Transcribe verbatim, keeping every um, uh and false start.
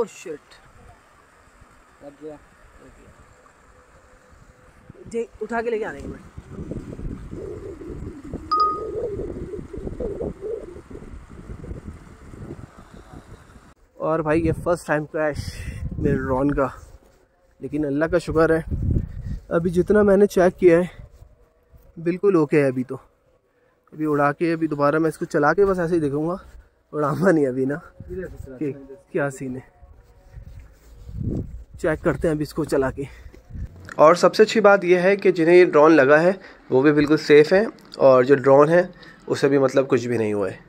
Oh shit लग गया। जी उठा के लेके आने के बाद और भाई ये फर्स्ट टाइम क्रैश मेरे ड्रोन का, लेकिन अल्लाह का शुक्र है अभी जितना मैंने चेक किया है बिल्कुल ओके है अभी तो। अभी उड़ा के अभी दोबारा मैं इसको चला के बस ऐसे ही देखूंगा, उड़ाना नहीं अभी ना कि क्या सीन है। चेक करते हैं अभी इसको चला के। और सबसे अच्छी बात यह है कि जिन्हें ये ड्रोन लगा है वो भी बिल्कुल सेफ़ है और जो ड्रोन है उसे भी मतलब कुछ भी नहीं हुआ है।